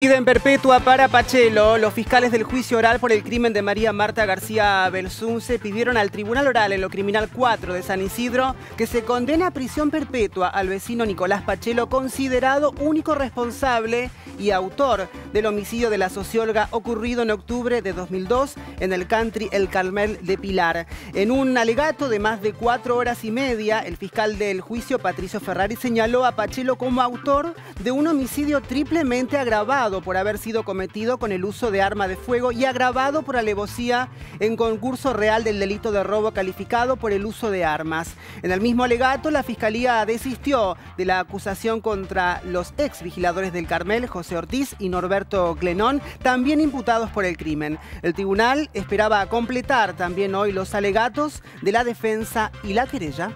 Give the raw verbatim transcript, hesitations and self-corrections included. Prisión perpetua para Pachelo. Los fiscales del juicio oral por el crimen de María Marta García Belsunce pidieron al Tribunal Oral en lo Criminal cuatro de San Isidro que se condene a prisión perpetua al vecino Nicolás Pachelo, considerado único responsable y autor del homicidio de la socióloga ocurrido en octubre de dos mil dos en el country El Carmel de Pilar. En un alegato de más de cuatro horas y media, el fiscal del juicio, Patricio Ferrari, señaló a Pachelo como autor de un homicidio triplemente agravado por haber sido cometido con el uso de arma de fuego y agravado por alevosía en concurso real del delito de robo calificado por el uso de armas. En el mismo alegato, la Fiscalía desistió de la acusación contra los ex vigiladores del Carmel, José Ortiz y Norberto Glenón, también imputados por el crimen. El tribunal esperaba completar también hoy los alegatos de la defensa y la querella.